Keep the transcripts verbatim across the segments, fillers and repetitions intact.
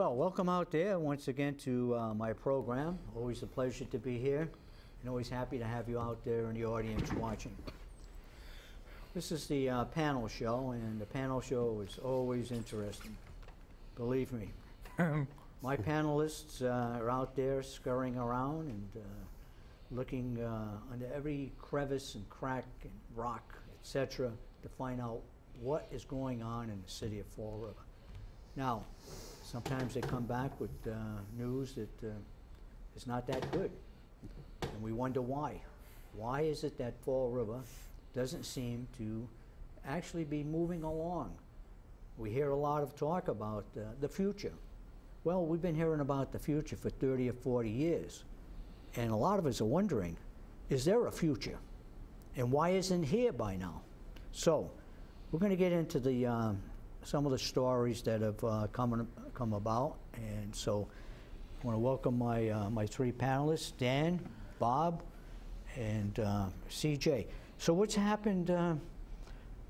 Well, welcome out there once again to uh, my program. Always a pleasure to be here and always happy to have you out there in the audience watching. This is the uh, panel show, and the panel show is always interesting. Believe me. My panelists uh, are out there scurrying around and uh, looking uh, under every crevice and crack and rock, et cetera, to find out what is going on in the city of Fall River. Now, sometimes they come back with uh, news that uh, is not that good, and we wonder why. Why is it that Fall River doesn't seem to actually be moving along? We hear a lot of talk about uh, the future. Well, we've been hearing about the future for thirty or forty years, and a lot of us are wondering, is there a future? And why isn't it here by now? So we're going to get into the um, some of the stories that have uh, come, come about. And so I want to welcome my, uh, my three panelists, Dan, Bob, and uh, C J. So what's happened uh,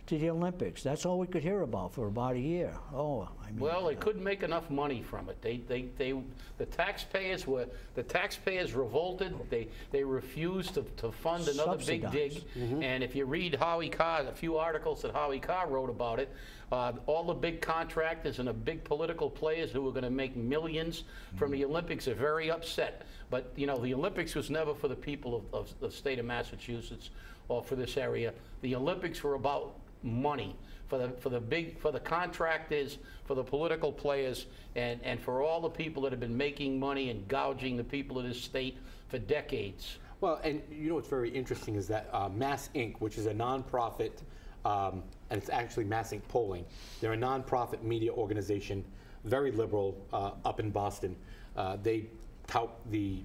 to the Olympics? That's all we could hear about for about a year. Oh, I mean, well, they uh, couldn't make enough money from it. They, they, they, the taxpayers were, the taxpayers revolted. They, they refused to, to fund another subsidized. Big dig. Mm-hmm. And if you read Howie Carr, a few articles that Howie Carr wrote about it, uh, all the big contractors and the big political players who were going to make millions mm-hmm. from the Olympics are very upset. But you know, the Olympics was never for the people of, of the state of Massachusetts or for this area. The Olympics were about money for the for the big for the contractors, for the political players, and and for all the people that have been making money and gouging the people of this state for decades. Well, and you know what's very interesting is that uh, Mass Incorporated, which is a nonprofit, um, and it's actually Mass Incorporated Polling. They're a nonprofit media organization, very liberal, uh, up in Boston. Uh, they tout the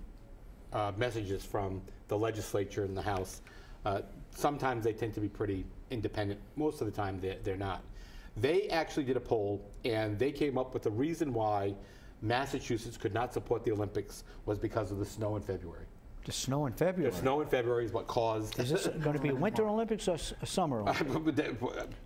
uh, messages from the legislature and the House. Uh, sometimes they tend to be pretty independent. Most of the time they're, they're not. They actually did a poll, and they came up with the reason why Massachusetts could not support the Olympics was because of the snow in February. The snow in February? The snow in February is what caused... Is this going to be Winter Olympics or Summer Olympics?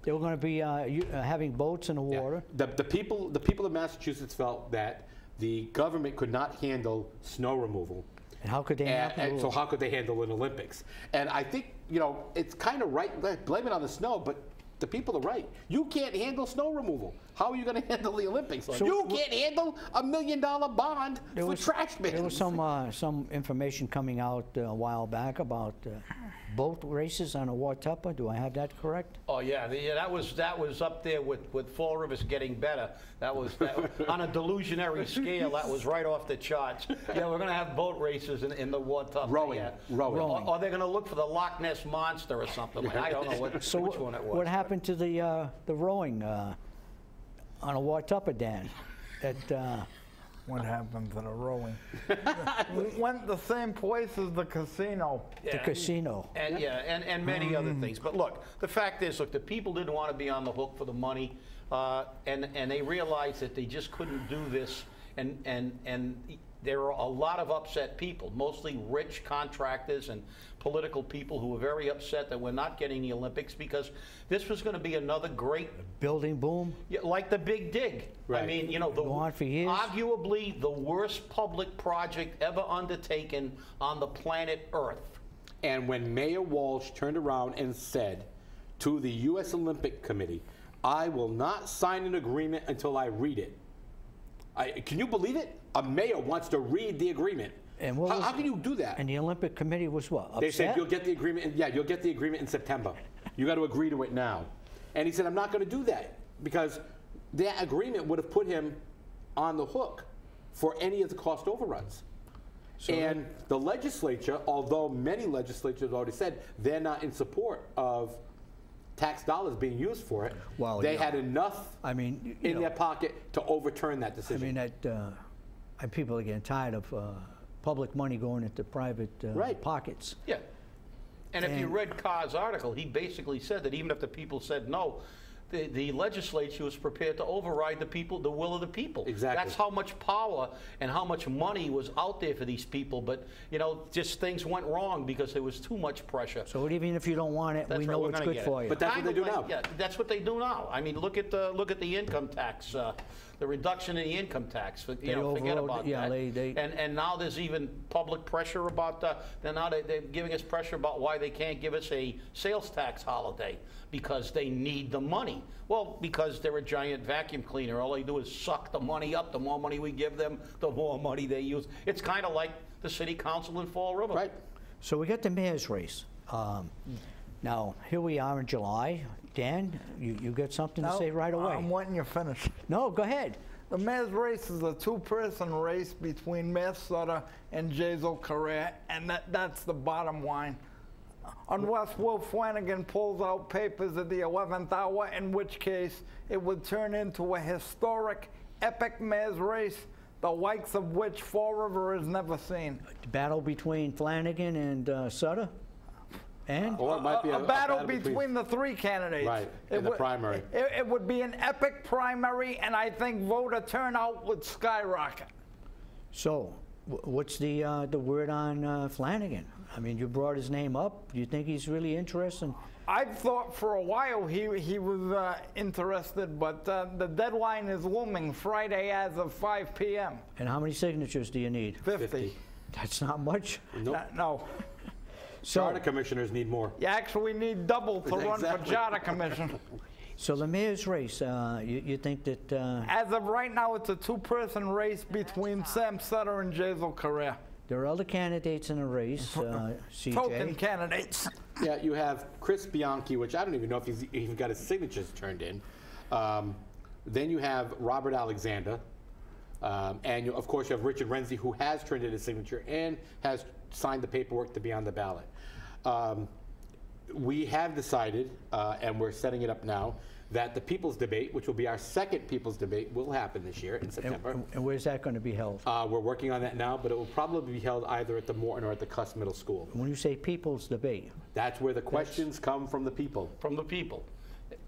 They were going to be uh, you, uh, having boats in the water. Yeah. The, the, people, the people of Massachusetts felt that the government could not handle snow removal. And how could they and, handle and so how could they handle an Olympics? And I think, you know, it's kind of right, blame it on the snow, but the people are right. You can't handle snow removal. How are you going to handle the Olympics? So you can't handle a million dollar bond for was, trash bins. There was some, uh, some information coming out uh, a while back about uh, boat races on a Watuppa. Do I have that correct? Oh yeah, the, yeah that was that was up there with, with Fall River's getting better. That was that, on a delusionary scale. That was right off the charts. Yeah, we're going to have boat races in, in the Watuppa. Rowing, yeah. rowing. Or, or they're going to look for the Loch Ness Monster or something. Like, I don't know what, so which one it was. What happened to the uh, the rowing uh, on a Watuppa, Dan? That uh, what happened to the rowing? We went the same place as the casino. Yeah. The casino. And yeah, and, and many mm. other things. But look, the fact is, look, the people didn't want to be on the hook for the money, uh, and and they realized that they just couldn't do this, and and and. There were a lot of upset people, mostly rich contractors and political people who were very upset that we're not getting the Olympics because this was going to be another great building boom, yeah, like the Big Dig. Right. I mean, you know, the, on for years. Arguably the worst public project ever undertaken on the planet Earth. And when Mayor Walsh turned around and said to the U S Olympic Committee, "I will not sign an agreement until I read it." I, can you believe it? A mayor wants to read the agreement. And what how, how can you do that? And the Olympic Committee was what? Upset? They said you'll get the agreement. In, yeah, you'll get the agreement in September. You got to agree to it now. And he said, I'm not going to do that because that agreement would have put him on the hook for any of the cost overruns. So and that, the legislature, although many legislatures already said they're not in support of tax dollars being used for it, well, they yeah. had enough I mean, in know, their pocket to overturn that decision. I mean, that, uh, and people are getting tired of uh, public money going into private uh, right. pockets. Yeah. And, and if you read Carr's article, he basically said that even if the people said no, the, the legislature was prepared to override the people, the will of the people. Exactly. That's how much power and how much money was out there for these people. But, you know, just things went wrong because there was too much pressure. So even if you don't want it, that's we right, know it's good for you. But that's kind what they do like, now. Yeah, that's what they do now. I mean, look at the, look at the income tax. Uh, the reduction in the income tax. For, you they know, forget about yeah, that. They, they, and and now there's even public pressure about that. Then now they, they're giving us pressure about why they can't give us a sales tax holiday because they need the money. Well, because they're a giant vacuum cleaner. All they do is suck the money up. The more money we give them, the more money they use. It's kind of like the city council in Fall River. Right. So we got the mayor's race. Um, now, here we are in July. Dan, you, you got something no, to say right away. I'm wanting you to finish. No, go ahead. The mayor's race is a two-person race between Mayor Sutter and Jasiel Correia, and that, that's the bottom line. Unless Will Flanagan pulls out papers at the eleventh hour, in which case it would turn into a historic, epic mayor's race, the likes of which Fall River has never seen. The battle between Flanagan and uh, Sutter? And? Well, it might be a, a, a, battle a battle between, between the three candidates. Right, in it the primary. It, it would be an epic primary, and I think voter turnout would skyrocket. So, what's the, uh, the word on uh, Flanagan? I mean, you brought his name up. Do you think he's really interested? I've thought for a while he, he was uh, interested, but uh, the deadline is looming Friday as of five P M And how many signatures do you need? fifty. That's not much? Nope. Uh, no. So, charter commissioners need more. You actually need double to exactly. run for charter commission. So the mayor's race, uh, you, you think that... Uh, As of right now, it's a two-person race between Sam Sutter and Jasiel Correia. There are other candidates in the race, uh, C J. Token candidates. Yeah, you have Chris Bianchi, which I don't even know if he's even got his signatures turned in. Um, then you have Robert Alexander. Um, and, you, of course, you have Richard Renzi, who has turned in his signature and has signed the paperwork to be on the ballot. Um, we have decided, uh, and we're setting it up now, that the People's Debate, which will be our second People's Debate, will happen this year in September. And, and where's that going to be held? Uh, we're working on that now, but it will probably be held either at the Morton or at the Cuss Middle School. When you say People's Debate? That's where the questions that's come from the people. From the people.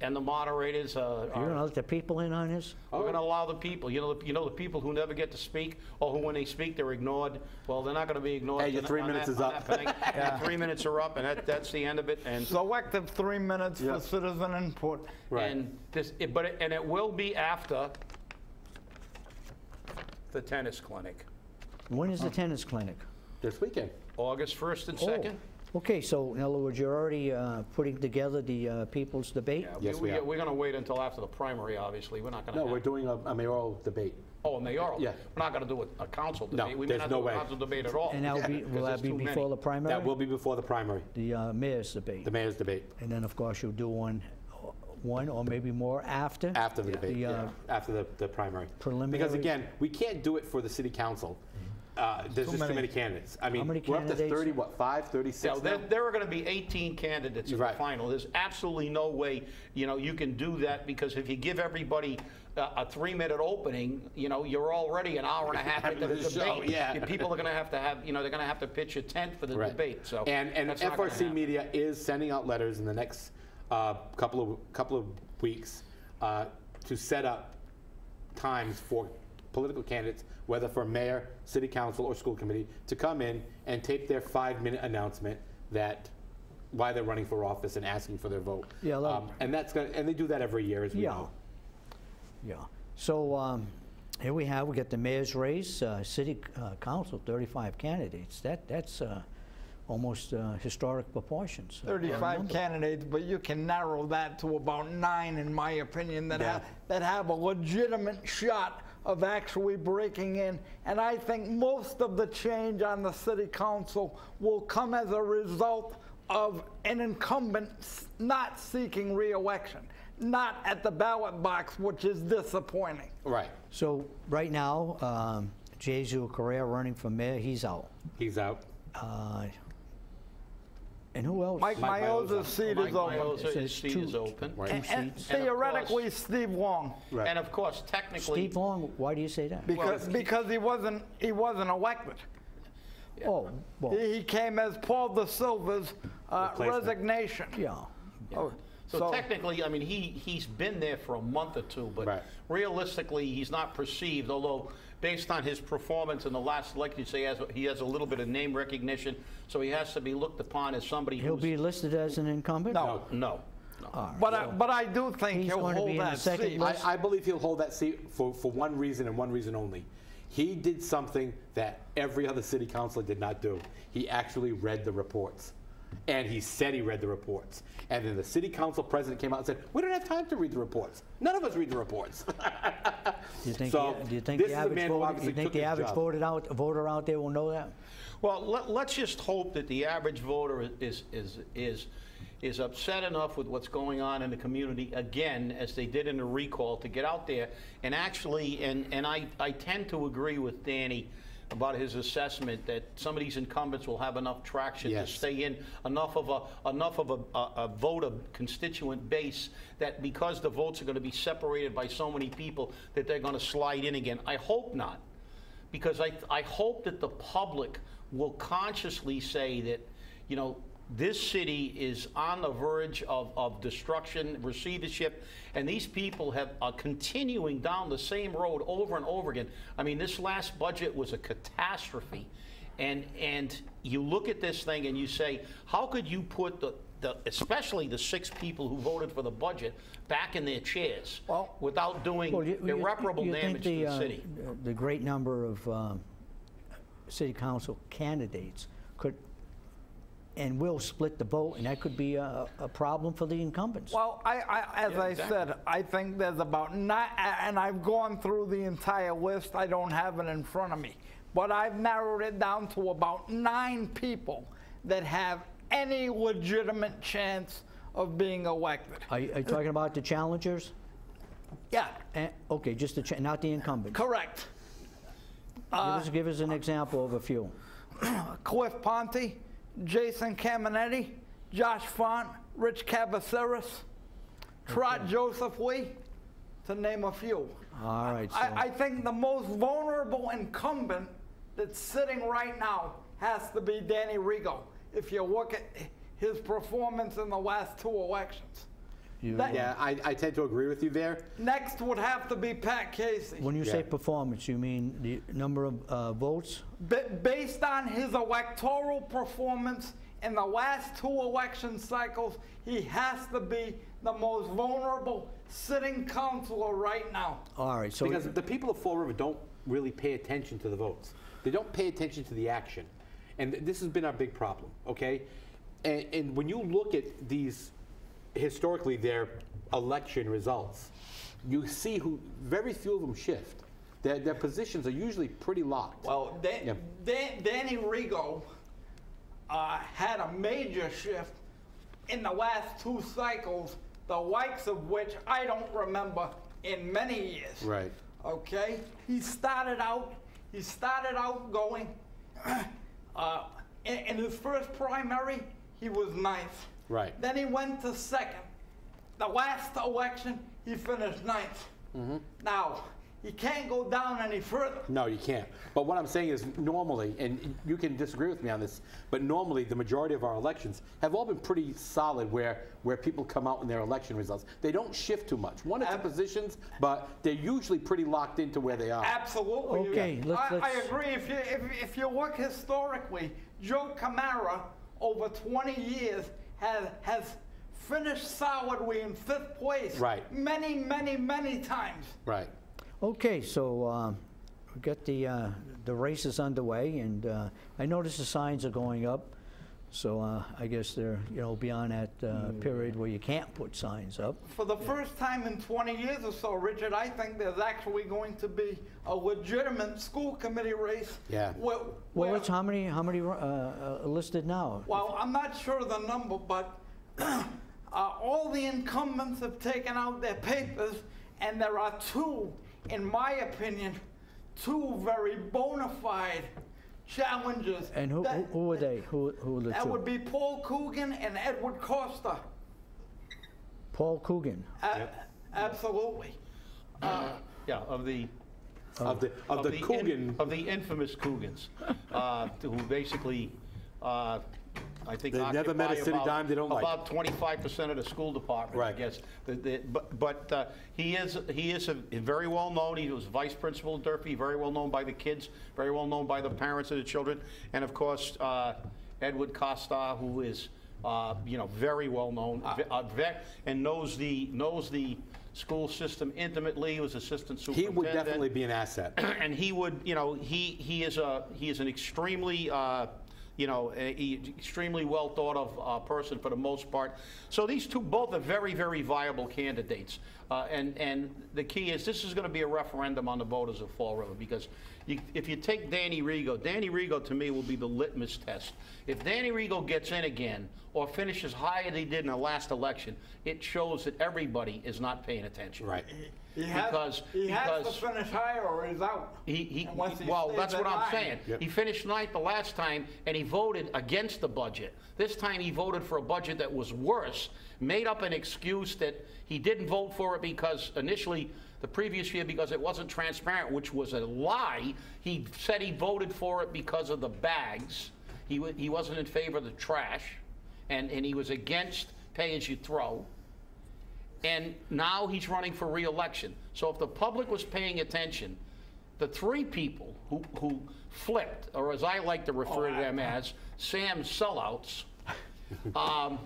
And the moderators uh, are. You're gonna let the people in on this? We're oh. gonna allow the people. You know, the, you know the people who never get to speak, or who when they speak they're ignored. Well, they're not gonna be ignored. Hey, your three minutes that, is up. Yeah. Three minutes are up, and that, that's the end of it. And selective three minutes yep. for citizen input. Right. And this, it, but it, and it will be after the tennis clinic. When is oh. the tennis clinic? This weekend, August first and second. Oh. Okay, so in other words, you're already uh, putting together the uh, People's Debate? Yeah, yes, we, we are. We're going to wait until after the primary, obviously. We're not going to No, we're doing a, a mayoral debate. Oh, a mayoral? Yeah. We're not going to do a, a council debate. No, we may not no do way. a council debate at all. And that will be, will that be before many. the primary? That will be before the primary. The uh, mayor's debate. The mayor's debate. And then, of course, you'll do one one or maybe more after? After the yeah. debate, the, uh, yeah. after the, the primary. Preliminary. Because, again, we can't do it for the city council. Uh, there's too just many. too many candidates. I mean, we're up to thirty, what, five, thirty-six? Yeah, there, there are going to be eighteen candidates right. in the final. There's absolutely no way, you know, you can do that, because if you give everybody uh, a three-minute opening, you know, you're already an hour and a half into the debate. Show, yeah. And people are going to have to have, you know, they're going to have to pitch a tent for the right. debate. So and and F R C Media is sending out letters in the next uh, couple of couple of weeks uh, to set up times for political candidates, whether for mayor, city council, or school committee, to come in and tape their five-minute announcement that why they're running for office and asking for their vote. Yeah, um, and that's gonna, and they do that every year, as we yeah. know. Yeah. So um, here we have we get the mayor's race, uh, city uh, council, thirty-five candidates. That that's uh, almost uh, historic proportions. thirty-five candidates, but you can narrow that to about nine, in my opinion, that yeah. have, that have a legitimate shot of actually breaking in. And I think most of the change on the city council will come as a result of an incumbent not seeking re-election, not at the ballot box, which is disappointing. Right. So right now, um, Jasiel Correia running for mayor, he's out. He's out. Uh, And who else? Mike, Mike Maioza's seat Mike is open. His seat two, is open. Right. And, and theoretically, course, Steve Wong. Right. And of course, technically, Steve Wong. Why do you say that? Because well, because he wasn't he wasn't elected. Yeah. Oh, well. he, he came as Paul De Silva's uh, resignation. Yeah. yeah. Oh. So, so technically, I mean, he, he's been there for a month or two, but right. realistically, he's not perceived, although based on his performance in the last election, he has, he has a little bit of name recognition, so he has to be looked upon as somebody who's... He'll be listed as an incumbent? No, no. no. are. But, so I, but I do think he'll hold that seat. I, I believe he'll hold that seat for, for one reason and one reason only. He did something that every other city councilor did not do. He actually read the reports. And he said he read the reports. And then the city council president came out and said, we don't have time to read the reports. None of us read the reports. Do you think so the, do you think the average, voter, you think the average voted out, voter out there will know that? Well, let, let's just hope that the average voter is, is, is, is upset enough with what's going on in the community, again, as they did in the recall, to get out there. And actually, and, and I, I tend to agree with Danny about his assessment that some of these incumbents will have enough traction yes. to stay in enough of a enough of a, a, a voter constituent base that because the votes are going to be separated by so many people that they're going to slide in again. I hope not, because I I hope that the public will consciously say that, you know, this city is on the verge of, of destruction, receivership, and these people have, are continuing down the same road over and over again. I mean, this last budget was a catastrophe. And, and you look at this thing and you say, how could you put the, the, especially the six people who voted for the budget, back in their chairs well, without doing well, you, irreparable you, you damage the, to the uh, city? The great number of um, city council candidates could and will split the vote, and that could be a, a problem for the incumbents. Well, I, I, as yeah, I exactly. said, I think there's about nine, and I've gone through the entire list. I don't have it in front of me, but I've narrowed it down to about nine people that have any legitimate chance of being elected. Are you, are you talking about the challengers? Yeah. And, okay, just the cha not the incumbents. Correct. Uh, give, us, give us an example of a few. Cliff Ponte, Jason Caminetti, Josh Font, Rich Cabeceiras, Trot okay. Joseph Lee, to name a few. All right. So. I, I think the most vulnerable incumbent that's sitting right now has to be Danny Rego. If you look at his performance in the last two elections. You, that, yeah, I, I tend to agree with you there. Next would have to be Pat Casey. When you yeah. say performance, you mean the number of uh, votes? B based on his electoral performance in the last two election cycles, he has to be the most vulnerable sitting councilor right now. All right. So because the people of Fall River don't really pay attention to the votes. They don't pay attention to the action. And th this has been our big problem, okay? And, and when you look at these historically their election results, you see who very few of them shift. Their, their positions are usually pretty locked. Well, Dan, yeah. Dan, Danny Rego uh, had a major shift in the last two cycles, the likes of which I don't remember in many years. Right. Okay. He started out. He started out going. Uh, in, in his first primary, he was ninth. Right. Then he went to second. The last election, he finished ninth. Mm-hmm. Now, you can't go down any further. No, you can't. But what I'm saying is normally, and you can disagree with me on this, but normally the majority of our elections have all been pretty solid where, where people come out in their election results. They don't shift too much. One or two positions, but they're usually pretty locked into where they are. Absolutely. Okay. Yeah. Let's, I, let's I agree. If you, if, if you look historically, Joe Camara, over twenty years, has finished solidly in fifth place right. many, many, many times. Right. Okay, so um, we've got the, uh, the races underway, and uh, I notice the signs are going up, so uh, I guess they're, you know, beyond that uh, period where you can't put signs up. For the yeah. first time in twenty years or so, Richard, I think there's actually going to be a legitimate school committee race. Yeah. Where, well, Rich, how many, how many uh, uh, listed now? Well, I'm not sure the number, but uh, all the incumbents have taken out their papers, and there are two, in my opinion, two very bona fide challenges. And who, that, who, who are they? Who, who are the that two? Would be Paul Coogan and Edward Costa. Paul Coogan. A yep. Absolutely. Uh, yeah, of the... Of the, of of the, the Coogan. In, of the infamous Coogans, uh, who basically, uh, I think, they never met a city about, dime they don't about like. About twenty-five percent of the school department, right. I guess. The, the, but but uh, he is he is a, very well known. He was vice principal of Durfee, very well known by the kids, very well known by the parents of the children, and of course uh, Edward Costa, who is uh, you know, very well known, uh, and knows the knows the school system intimately. He was assistant superintendent. He would definitely be an asset. And he would, you know, he he is a he is an extremely. Uh, You know, a, a extremely well thought of uh, person for the most part. So these two both are very, very viable candidates. Uh, and and the key is this is going to be a referendum on the voters of Fall River, because you, if you take Danny Rego, Danny Rego to me will be the litmus test. If Danny Rego gets in again or finishes higher than he did in the last election, it shows that everybody is not paying attention. Right. He because, has, he because has to finish higher or he's out. He, he, he well, that's what I'm saying. Yep. He finished ninth the last time, and he voted against the budget. This time he voted for a budget that was worse, made up an excuse that he didn't vote for it because initially the previous year because it wasn't transparent, which was a lie. He said he voted for it because of the bags. He, w he wasn't in favor of the trash, and, and he was against pay-as-you-throw. And now he's running for re-election. So if the public was paying attention, the three people who, who flipped, or as I like to refer oh, to them I, as, Sam sellouts, um,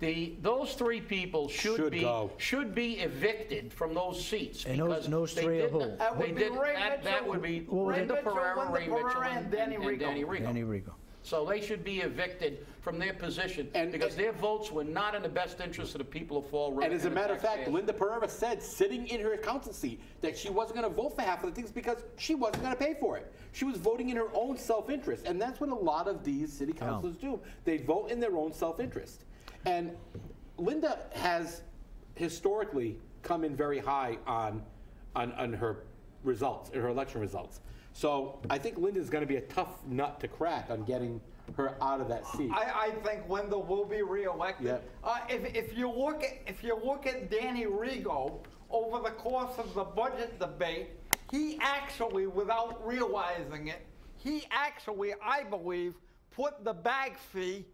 the those three people should, should be go. should be evicted from those seats. And because no, no stray of who? That would be Ray that, Mitchell. That would be Linda Pereira, Ray Mitchell, and Danny Rego. So they should be evicted from their position and, because and, their votes were not in the best interest of the people of Fall River. And as a matter of fact, Linda Pereira said, sitting in her council seat, that she wasn't going to vote for half of the things because she wasn't going to pay for it. She was voting in her own self-interest, and that's what a lot of these city councilors oh. do. They vote in their own self-interest. And Linda has historically come in very high on, on, on her results, her election results. So I think Linda's going to be a tough nut to crack on getting her out of that seat. I, I think Linda will be reelected. Yep. Uh, if, if you look at if you look at Danny Rego over the course of the budget debate, he actually, without realizing it, he actually, I believe, put the bag fee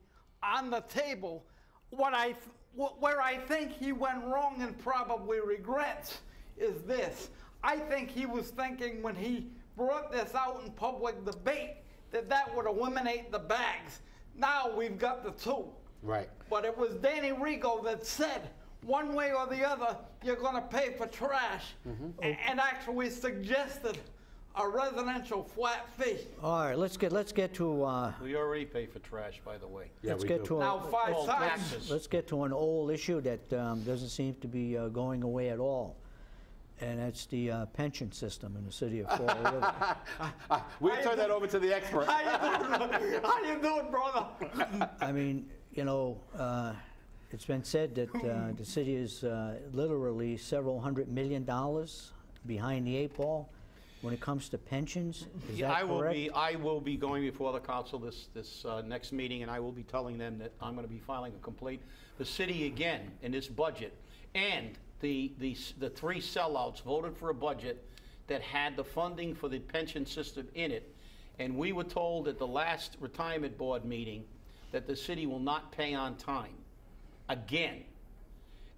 on the table. What I where I think he went wrong and probably regrets is this. I think he was thinking when he brought this out in public debate that that would eliminate the bags. Now we've got the two. Right. But it was Danny Rego that said, one way or the other, you're going to pay for trash, mm-hmm. and, and actually suggested a residential flat fee. All right, let's get let's get to. Uh, we already pay for trash, by the way. Yeah, let's we get do. to now a, five well, times. Let's get to an old issue that um, doesn't seem to be uh, going away at all. And that's the uh, pension system in the city of Fall River. uh, we'll turn that over to the expert. How you doing, how you doing, brother? I mean, you know, uh, it's been said that uh, the city is uh, literally several hundred million dollars behind the eight ball when it comes to pensions. Is yeah, that I correct? Will be. I will be going before the council this this uh, next meeting, and I will be telling them that I'm going to be filing a complaint. The city again in this budget and. The, the, the three sellouts voted for a budget that had the funding for the pension system in it, and we were told at the last retirement board meeting that the city will not pay on time. Again,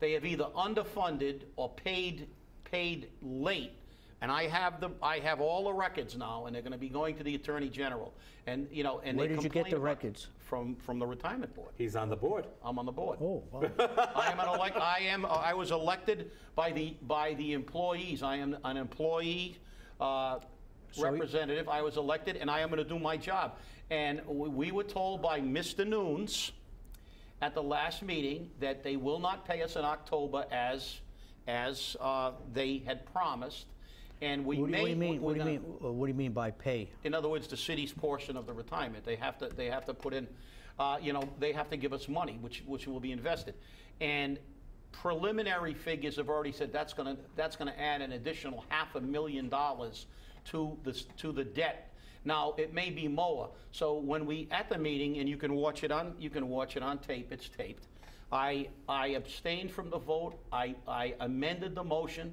they have either underfunded or paid paid late, and I have the I have all the records now, and they're going to be going to the Attorney General. And you know, and where they did you get the records? From from the retirement board. He's on the board. I'm on the board. Oh, wow. I am an elect. I am. Uh, I was elected by the by the employees. I am an employee uh, representative. I was elected, and I am going to do my job. And we, we were told by Mister Nunes at the last meeting that they will not pay us in October as as uh, they had promised. And we what do, may, what do you mean? What do you mean? What do you mean by pay? In other words, the city's portion of the retirement. They have to. They have to put in. Uh, you know, they have to give us money, which which will be invested. And preliminary figures have already said that's going to that's going to add an additional half a million dollars to the to the debt. Now it may be M O A. So when we at the meeting, and you can watch it on you can watch it on tape. It's taped. I I abstained from the vote. I I amended the motion.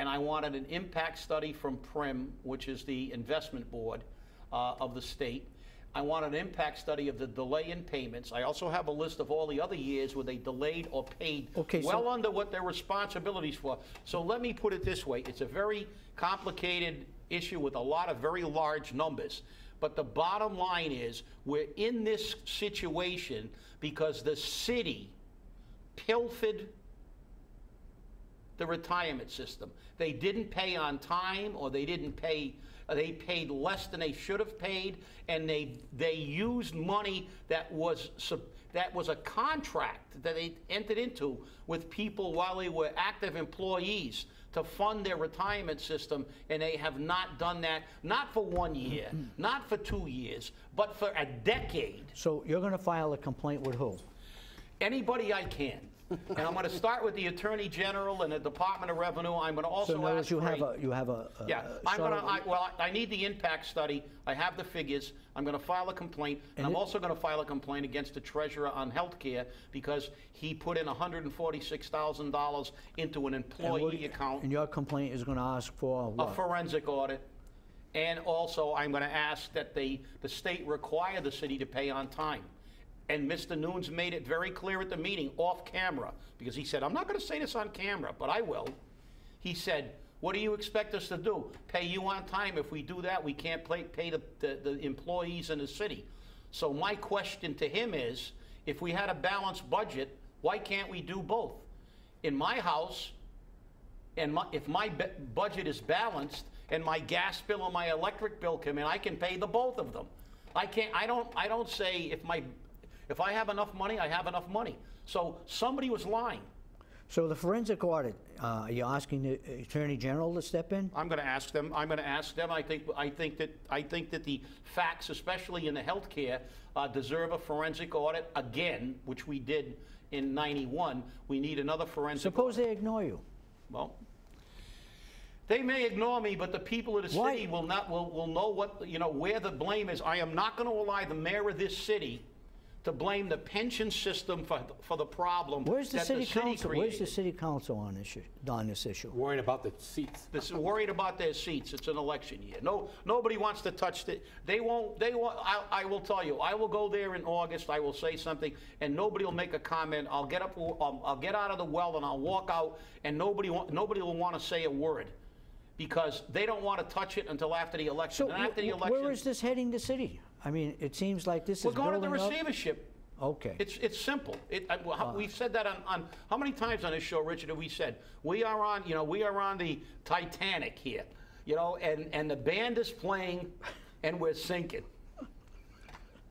And I wanted an impact study from Prim, which is the investment board uh, of the state. I wanted an impact study of the delay in payments. I also have a list of all the other years where they delayed or paid okay, well so under what their responsibilities for. So let me put it this way. It's a very complicated issue with a lot of very large numbers. But the bottom line is we're in this situation because the city pilfered the retirement system. They didn't pay on time, or they didn't pay, they paid less than they should have paid, and they they used money that was that was a contract that they entered into with people while they were active employees to fund their retirement system, and they have not done that, not for one year, not for two years, but for a decade. So you're going to file a complaint with who? Anybody I can. And I'm going to start with the Attorney General and the Department of Revenue. I'm going to also so ask you have a you have a, a yeah. I'm going to I, well, I need the impact study. I have the figures. I'm going to file a complaint, and, and I'm it, also going to file a complaint against the treasurer on health care because he put in one hundred forty-six thousand dollars into an employee and you, account. And your complaint is going to ask for what? A forensic audit. And also, I'm going to ask that the the state require the city to pay on time. And Mister Nunes made it very clear at the meeting, off camera, because he said, I'm not going to say this on camera, but I will. He said, what do you expect us to do? Pay you on time? If we do that, we can't pay, pay the, the, the employees in the city. So my question to him is, if we had a balanced budget, why can't we do both? In my house, and my, if my budget is balanced, and my gas bill and my electric bill come in, I can pay the both of them. I can't, I don't, I don't say if my... If I have enough money, I have enough money. So somebody was lying. So the forensic audit, uh, are you asking the Attorney General to step in? I'm going to ask them. I'm going to ask them. I think. I think that. I think that the facts, especially in the healthcare, uh, deserve a forensic audit again, which we did in ninety-one. We need another forensic. Suppose audit. They ignore you. Well. They may ignore me, but the people of the city will not. Will will know what you know where the blame is. I am not going to allow the mayor of this city to blame the pension system for for the problem. Where's the that city, the city council? Created. Where's the city council on this issue? On this issue, worried about the seats. This worried about their seats. It's an election year. No, nobody wants to touch the. They won't. They won't. I, I will tell you. I will go there in August. I will say something, and nobody will make a comment. I'll get up. I'll, I'll get out of the well, and I'll walk out, and nobody nobody will want to say a word, because they don't want to touch it until after the election. So and after the election, where is this heading? The city. I mean, it seems like this We're is going to the receivership. Up. Okay. It's it's simple. It, I, well, uh, we've said that on, on how many times on this show, Richard, have we said we are on? You know, we are on the Titanic here. You know, and and the band is playing, and we're sinking.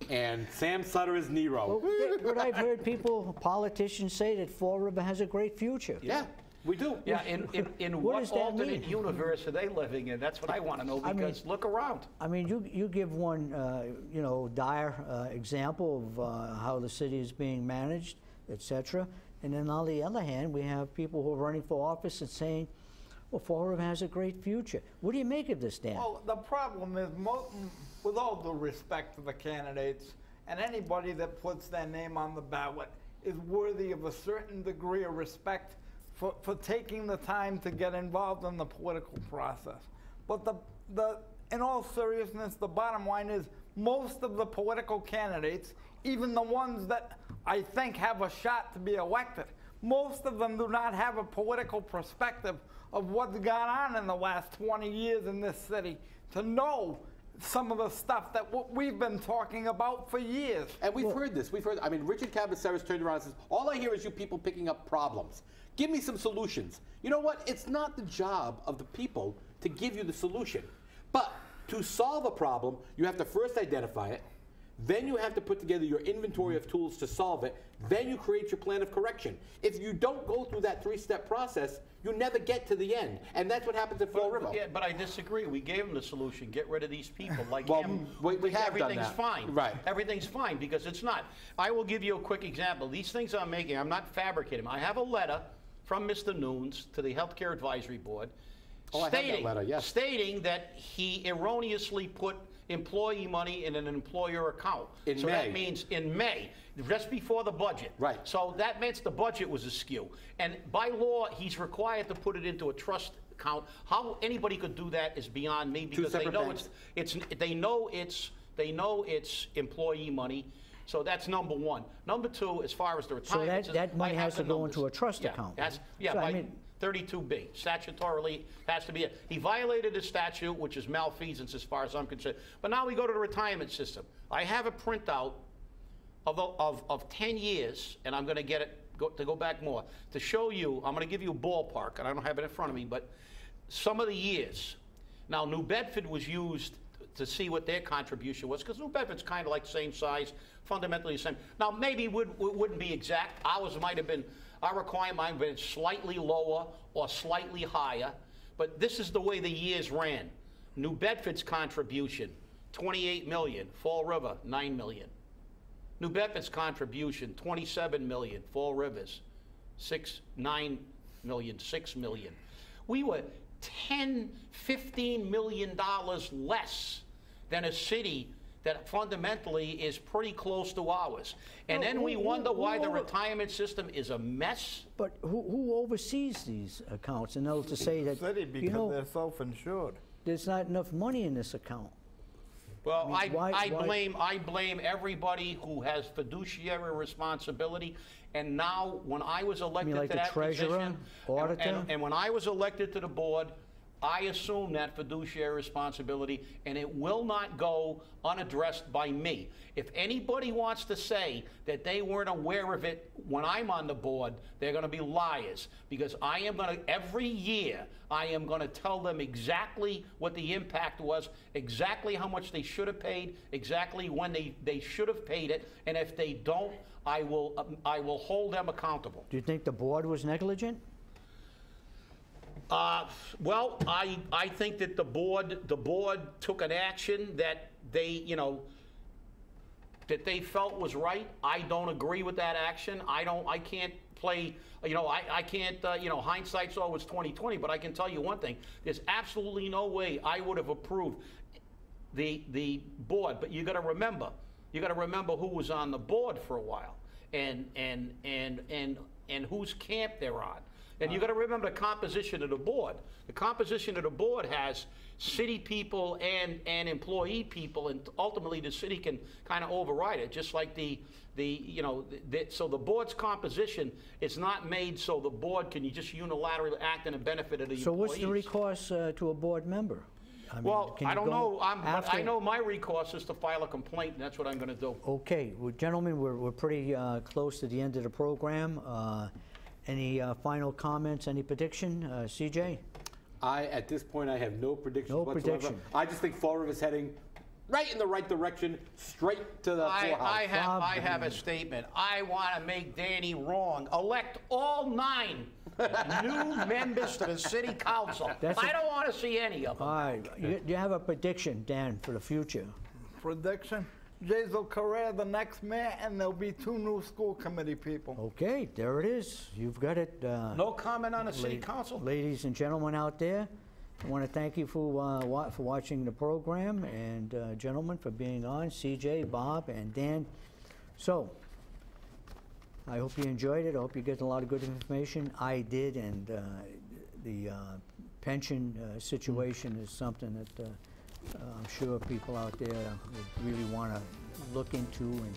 And Sam Sutter is Nero. Well, what I've heard people, politicians say that Fall River has a great future. Yeah. yeah. We do. Yeah, in, in, in what, what alternate mean? universe are they living in? That's what I want to know, because I mean, look around. I mean, you, you give one, uh, you know, dire uh, example of uh, how the city is being managed, et cetera. And then on the other hand, we have people who are running for office and saying, well, Fall River has a great future. What do you make of this, Dan? Well, the problem is, most, with all due respect to the candidates and anybody that puts their name on the ballot, is worthy of a certain degree of respect For, for taking the time to get involved in the political process. But the, the, in all seriousness, the bottom line is most of the political candidates, even the ones that I think have a shot to be elected, most of them do not have a political perspective of what's gone on in the last twenty years in this city to know some of the stuff that what we've been talking about for years. And we've well, heard this. We've heard. I mean, Richard Cabeceiras turned around and says, all I hear is you people picking up problems. Give me some solutions. You know what? It's not the job of the people to give you the solution. But to solve a problem, you have to first identify it. Then you have to put together your inventory of tools to solve it. Then you create your plan of correction. If you don't go through that three-step process, you never get to the end. And that's what happens at Fall River. Yeah, but I disagree. We gave them the solution. Get rid of these people like well, him. We, we have Everything's done that. fine. Right. Everything's fine, because it's not. I will give you a quick example. These things I'm making, I'm not fabricating them. I have a letter from Mister Nunes to the Health Care Advisory Board oh, stating, I have that letter, yes. stating that he erroneously put employee money in an employer account. In so May. That means in May, just before the budget. Right. So that means the budget was askew. And by law, he's required to put it into a trust account. How anybody could do that is beyond me, because they know it's, it's they know it's they know it's employee money. So that's number one. Number two, as far as the retirement, so that, that money has to go into a trust yeah, account. That's, yeah. So, by, I mean, thirty-two B, statutorily has to be it. He violated the statute, which is malfeasance as far as I'm concerned. But now we go to the retirement system. I have a printout of, of, of ten years, and I'm going to get it go, to go back more, to show you. I'm going to give you a ballpark, and I don't have it in front of me, but some of the years. Now, New Bedford was used to see what their contribution was, because New Bedford's kind of like same size, fundamentally the same. Now, maybe would, wouldn't be exact. Ours might have been, our requirement might have been slightly lower or slightly higher, but this is the way the years ran. New Bedford's contribution, twenty-eight million, Fall River, nine million. New Bedford's contribution, twenty-seven million, Fall River's, six, nine million, six million. We were ten, fifteen million dollars less than a city that fundamentally is pretty close to ours. And no, then who, we wonder who, who why the retirement system is a mess. But who, who oversees these accounts in order to say that, city, because you know, they're self-insured. There's not enough money in this account. Well, I, mean, I, why, I, why? Blame, I blame everybody who has fiduciary responsibility. And now, when I was elected like to that treasurer, position, and, and, and when I was elected to the board, I assume that fiduciary responsibility, and it will not go unaddressed by me. If anybody wants to say that they weren't aware of it when I'm on the board, they're going to be liars, because I am going to, every year, I am going to tell them exactly what the impact was, exactly how much they should have paid, exactly when they, they should have paid it, and if they don't, I will, um, I will hold them accountable. Do you think the board was negligent? Uh, well, I, I think that the board, the board took an action that they, you know, that they felt was right. I don't agree with that action. I don't, I can't play, you know, I, I can't, uh, you know, hindsight's always twenty twenty, but I can tell you one thing. There's absolutely no way I would have approved the, the board, but you got to remember, you got to remember who was on the board for a while and, and, and, and, and whose camp they're on. And you got to remember the composition of the board. The composition of the board has city people and, and employee people, and ultimately the city can kind of override it, just like the, the you know, the, the, so the board's composition is not made so the board can just unilaterally act in the benefit of the so employees. So what's the recourse uh, to a board member? I mean, well, I don't know. I'm, I know my recourse is to file a complaint, and that's what I'm going to do. Okay. Well, gentlemen, we're, we're pretty uh, close to the end of the program. Uh, Any uh, final comments, any prediction? Uh, C J? I, at this point, I have no prediction no whatsoever. Prediction. I just think Fall River is heading right in the right direction, straight to the I, floor I, have, Bob, I have a statement. I want to make Danny wrong. Elect all nine new members to the city council. That's I a, don't want to see any of them. All right. You, you have a prediction, Dan, for the future? Prediction? Jasiel Correia, the next mayor, and there'll be two new school committee people. Okay, there it is. You've got it. Uh, no comment on the city council. Ladies and gentlemen out there, I want to thank you for, uh, wa for watching the program, and uh, gentlemen for being on, C J, Bob, and Dan. So, I hope you enjoyed it. I hope you get a lot of good information. I did, and uh, the uh, pension uh, situation is something that... Uh, Uh, I'm sure people out there would really want to look into and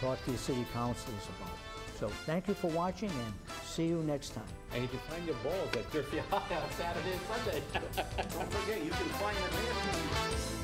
talk to the city councilors about. So thank you for watching, and see you next time. And you can find your balls at Durfee on Saturday and Sunday. Don't forget, you can find them there.